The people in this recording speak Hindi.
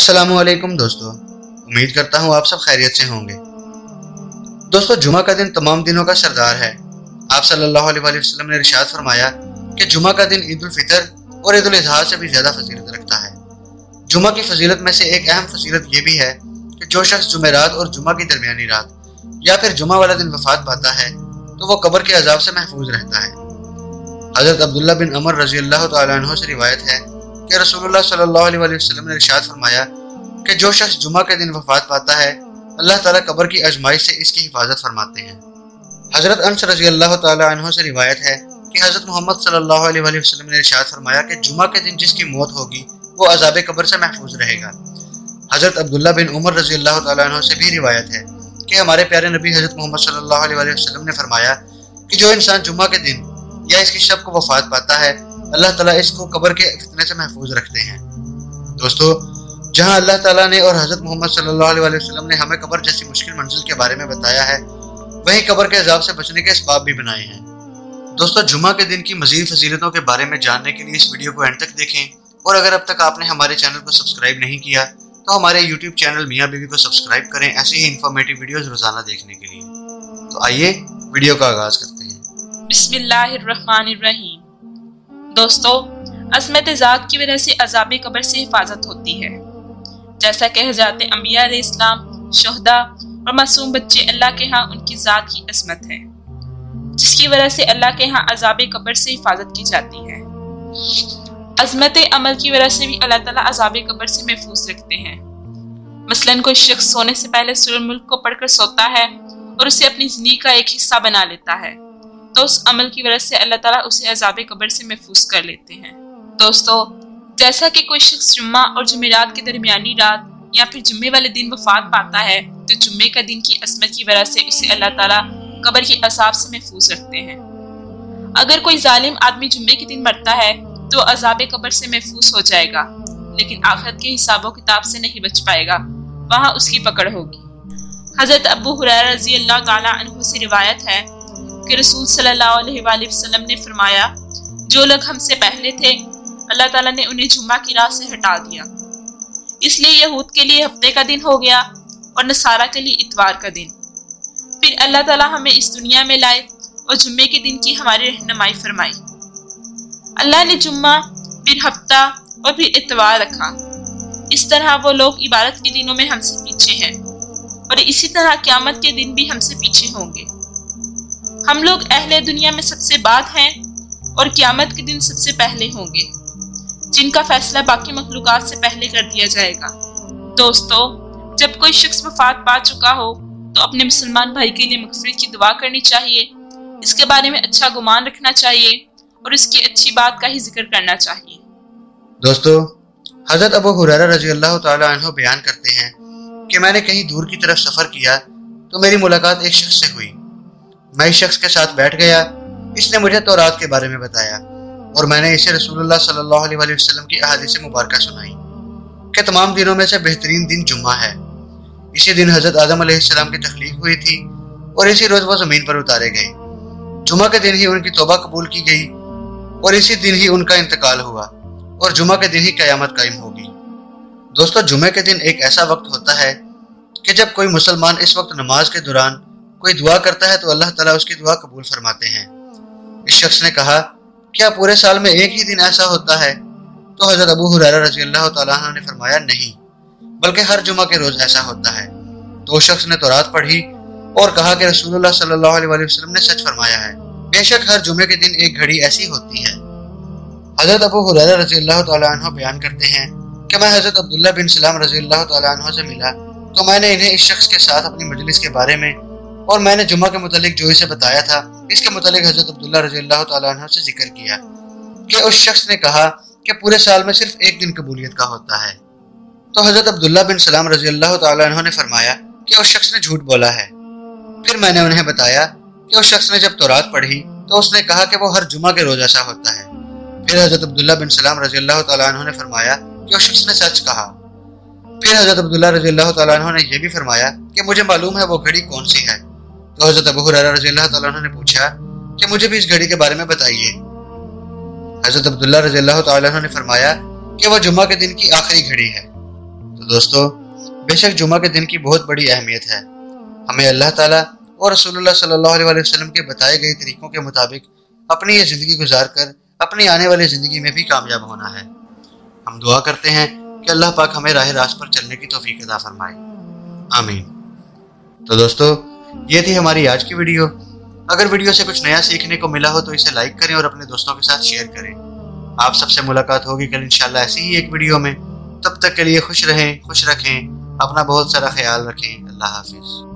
अस्सलामुअलैकुम दोस्तों, उम्मीद करता हूँ आप सब खैरियत से होंगे। दोस्तों, जुमा का दिन तमाम दिनों का सरदार है। आप सल्लल्लाहु अलैहि वसल्लम ने इरशाद फरमाया कि जुमा का दिन ईद उल फितर और ईद उल अज़हा से भी ज़्यादा फजीलत रखता है। जुमा की फजीलत में से एक अहम फजीलत ये भी है कि जो शख्स जुमे रात और जुमा की दरमियानी रात या फिर जुमा वाला दिन वफात पाता है तो वो कब्र के अजाब से महफूज रहता है। हज़रत अब्दुल्ला बिन अमर रज़ी अल्लाह तआला अन्हु से रिवायत है कि रसूलुल्लाह सल्लल्लाहु अलैहि वसल्लम ने इरशाद फरमाया कि जो शख्स जुमा के दिन वफात पाता है अल्लाह ताला कब्र की आजमाइश से इसकी हिफाजत फरमाते हैं। हज़रत अनस रज़ी अल्लाह तआला अन्हु से रिवायत है कि हज़रत मोहम्मद सल्लल्लाहु अलैहि वसल्लम ने इरशाद फरमाया कि जुमा के दिन जिसकी मौत होगी वो अजाब कब्र से महफूज रहेगा। हज़रत अब्दुल्ला बिन उमर रज़ी अल्लाह तआला अन्हु से भी रिवायत है कि हमारे प्यारे नबी हज़रत मोहम्मद सल्लल्लाहु अलैहि वसल्लम ने फरमाया कि जो इंसान जुमा के दिन या इसकी शब को वफात पाता है अल्लाह ताला इसको कब्र के फितने से महफूज रखते हैं। दोस्तों, जहां अल्लाह ताला ने और हज़रत मोहम्मद सल्लल्लाहु अलैहि वसल्लम ने हमें कब्र जैसी मुश्किल मंजिल के बारे में बताया है, वहीं कब्र के अज़ाब से बचने के इसबाब भी बनाए हैं। दोस्तों, जुमा के दिन की मज़ीद फजीलतों के बारे में जानने के लिए इस वीडियो को एंड तक देखें, और अगर अब तक आपने हमारे चैनल को सब्सक्राइब नहीं किया तो हमारे यूट्यूब चैनल मियाँ बीवी को सब्सक्राइब करें ऐसी ही इंफॉर्मेटिव वीडियोज़ रोज़ाना देखने के लिए। तो आइए वीडियो का आगाज़ करते हैं। बिस्मिल्लाहिर्रहमानिर्रहीम। दोस्तों, अज़्मत ज़ात की वजह से अज़ाब कब्र से हिफाजत होती है। जैसा कि हज़रत अंबिया अलैहिस्सलाम, शुहदा और मासूम बच्चे अल्लाह के यहाँ उनकी ज़ात की अज़मत है, जिसकी वजह से अल्लाह के यहाँ अज़ाब कब्र से हिफाजत की जाती है। अज़मत अमल की वजह से भी अल्लाह ताला अज़ाब कब्र से महफूज रखते हैं। मसलन कोई शख्स सोने से पहले सूरह मुल्क को पढ़कर सोता है और उसे अपनी ज़िंदगी का एक हिस्सा बना लेता है तो उस अमल की वजह से अल्लाह ताला उसे अज़ाबे कब्र से महफूज कर लेते हैं। दोस्तों, जैसा कि कोई शख्स जुम्मा और जुमेरात के दरमियानी रात या फिर जुम्मे वाले दिन वफात पाता है तो जुम्मे का दिन की अज़मत की वजह से उसे अल्लाह ताला कब्र के अज़ाब से महफूज रखते हैं। अगर कोई जालिम आदमी जुम्मे के दिन मरता है तो अज़ाबे कब्र से महफूज हो जाएगा, लेकिन आखिरत के हिसाबो किताब से नहीं बच पाएगा, वहाँ उसकी पकड़ होगी। हज़रत अबू हुरैरा रज़ी अल्लाह तआला अन्हु से रिवायत है कि रसूल सल्लल्लाहु अलैहि वसल्लम ने फरमाया, जो लोग हमसे पहले थे अल्लाह ताला ने उन्हें जुम्मा की रात से हटा दिया, इसलिए यहूद के लिए हफ्ते का दिन हो गया और नसारा के लिए इतवार का दिन। फिर अल्लाह ताला हमें इस दुनिया में लाए और जुम्मे के दिन की हमारी रहनुमाई फरमाई। अल्लाह ने जुम्मा, फिर हफ्ता और फिर इतवार रखा। इस तरह वो लोग इबारत के दिनों में हमसे पीछे हैं और इसी तरह क़यामत के दिन भी हमसे पीछे होंगे। हम लोग अहले दुनिया में सबसे बाद हैं और क़यामत के दिन सबसे पहले होंगे, जिनका फैसला बाकी मखलूक़ात से पहले कर दिया जाएगा। दोस्तों, जब कोई शख्स वफात पा चुका हो तो अपने मुसलमान भाई के लिए मगफिरत की दुआ करनी चाहिए, इसके बारे में अच्छा गुमान रखना चाहिए और इसकी अच्छी बात का ही जिक्र करना चाहिए। दोस्तों, हज़रत अबू हुरैरा रज़ी अल्लाह तआला अन्हु बयान करते हैं कि मैंने कहीं दूर की तरफ सफ़र किया तो मेरी मुलाकात एक शख्स से हुई। मैं इस शख्स के साथ बैठ गया, इसने मुझे तौरात के बारे में बताया और मैंने इसे रसूलुल्लाह सल्लल्लाहु अलैहि वसल्लम की अहादीस मुबारक सुनाई कि तमाम दिनों में से बेहतरीन दिन जुम्मा है। इसी दिन हज़रत आदम अलैहिस्सलाम की तख्लीक हुई थी और इसी रोज़ वो ज़मीन पर उतारे गए। जुम्मा के दिन ही उनकी तौबा कबूल की गई और इसी दिन ही उनका इंतकाल हुआ और जुम्मा के दिन ही क़यामत कायम होगी। दोस्तों, जुम्मे के दिन एक ऐसा वक्त होता है कि जब कोई मुसलमान इस वक्त नमाज के दौरान कोई दुआ करता है तो अल्लाह ताला उसकी दुआ कबूल फरमाते हैं। इस शख्स ने कहा, क्या पूरे साल में एक ही दिन ऐसा होता है? तो हज़रत अबू हुरैरा रज़ी अल्लाह तआला अन्हु ने फरमाया, नहीं, बल्कि हर जुमा के रोज़ ऐसा होता है। तो उस शख्स ने तौरात पढ़ी और कहा कि रसूलुल्लाह सल्लल्लाहु अलैहि वसल्लम ने सच फरमाया है, बेशक हर जुमे के दिन एक घड़ी ऐसी होती है। हज़रत अबू हुरैरा रज़ी अल्लाह तआला अन्हु बयान करते हैं कि मैं हज़रत अब्दुल्ला बिन सलाम रज़ी अल्लाह तआला अन्हु से मिला तो मैंने इन्हें इस शख्स के साथ अपनी मजलिस के बारे में और मैंने जुम्मा के मुतालिक जो इसे बताया था इसके मुतालिक हज़रत अब्दुल्ला रज़ी अल्लाह तआला अन्हु से जिक्र किया कि उस शख्स ने कहा कि पूरे साल में सिर्फ एक दिन कबूलियत का होता है। तो हज़रत अब्दुल्ला बिन सलाम रज़ी अल्लाह तआला अन्हु ने फरमाया कि उस शख्स ने झूठ बोला है। फिर मैंने उन्हें बताया कि उस शख्स ने जब तौरात पढ़ी तो उसने कहा कि वो हर जुम्मा के रोज़ ऐसा होता है। फिर हज़रत अब्दुल्ला बिन सलाम रज़ी अल्लाह तआला अन्हु ने फरमाया कि उस शख्स ने सच कहा। फिर हज़रत अब्दुल्ला रज़ी अल्लाह तआला अन्हु ने यह भी फरमाया कि मुझे मालूम है वो घड़ी कौन सी है। तो हज़रत अबू हुरैरा रज़ियल्लाहु तआला अन्हु ने पूछा कि मुझे भी इस घड़ी के बारे में बताइए। हज़रत अब्दुल्ला रज़ियल्लाहु तआला अन्हु ने फरमाया कि वह जुम्मा के दिन की आखिरी घड़ी है। तो दोस्तों, बेशक जुमा के दिन की बहुत बड़ी अहमियत है। हमें अल्लाह ताला और रसूलुल्लाह सल्लल्लाहु अलैहि वसल्लम के बताए गए तरीकों के मुताबिक अपनी ये ज़िंदगी गुजार कर अपनी आने वाली ज़िंदगी में भी कामयाब होना है। हम दुआ करते हैं कि अल्लाह पाक हमें राह रास्त पर चलने की तौफीक अता फरमाए, आमीन। तो दोस्तों, ये थी हमारी आज की वीडियो। अगर वीडियो से कुछ नया सीखने को मिला हो तो इसे लाइक करें और अपने दोस्तों के साथ शेयर करें। आप सबसे मुलाकात होगी कल इंशाल्लाह ऐसी ही एक वीडियो में। तब तक के लिए खुश रहें, खुश रखें, अपना बहुत सारा ख्याल रखें। अल्लाह हाफिज़।